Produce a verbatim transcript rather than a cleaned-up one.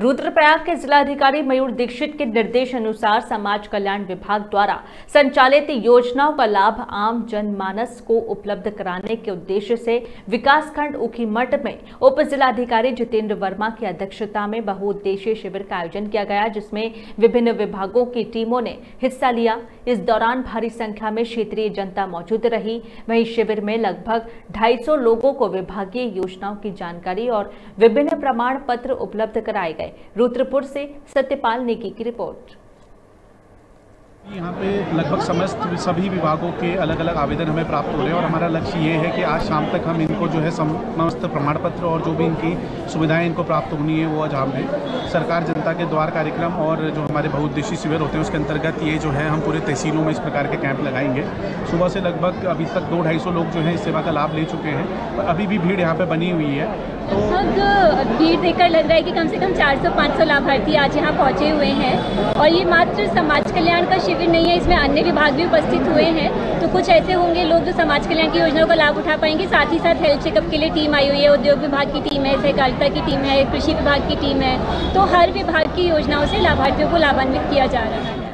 रुद्रप्रयाग के जिलाधिकारी मयूर दीक्षित के निर्देश अनुसार समाज कल्याण विभाग द्वारा संचालित योजनाओं का लाभ आम जनमानस को उपलब्ध कराने के उद्देश्य से विकासखंड उखी मठ में उप जिलाधिकारी जितेंद्र वर्मा की अध्यक्षता में बहुउद्देशीय शिविर का आयोजन किया गया, जिसमें विभिन्न विभागों की टीमों ने हिस्सा लिया। इस दौरान भारी संख्या में क्षेत्रीय जनता मौजूद रही। वहीं शिविर में लगभग ढाई सौ लोगों को विभागीय योजनाओं की जानकारी और विभिन्न प्रमाण पत्र उपलब्ध कराए गए। रुद्रपुर से सत्यपाल निगी की रिपोर्ट। यहाँ पे लगभग समस्त सभी विभागों के अलग अलग आवेदन हमें प्राप्त हो रहे हैं और हमारा लक्ष्य ये है कि आज शाम तक हम इनको जो है समस्त प्रमाण पत्र और जो भी इनकी सुविधाएं इनको प्राप्त होनी है वो आज हम दें। सरकार जनता के द्वार कार्यक्रम और जो हमारे बहुउद्देशीय शिविर होते हैं उसके अंतर्गत ये जो है हम पूरे तहसीलों में इस प्रकार के कैंप लगाएंगे। सुबह से लगभग अभी तक दो ढाई सौ लोग जो है इस सेवा का लाभ ले चुके हैं और अभी भी भीड़ यहाँ पर बनी हुई है। लगभग भीड़ देखकर लग रहा है कि कम से कम चार सौ पाँच सौ लाभार्थी आज यहाँ पहुँचे हुए हैं और ये मात्र समाज कल्याण का शिविर नहीं है, इसमें अन्य विभाग भी उपस्थित हुए हैं। तो कुछ ऐसे होंगे लोग जो समाज कल्याण की योजनाओं का लाभ उठा पाएंगे। साथ ही साथ हेल्थ चेकअप के लिए टीम आई हुई है, उद्योग विभाग की टीम है, सहकारिता की टीम है, कृषि विभाग की टीम है। तो हर विभाग की योजनाओं से लाभार्थियों को लाभान्वित किया जा रहा है।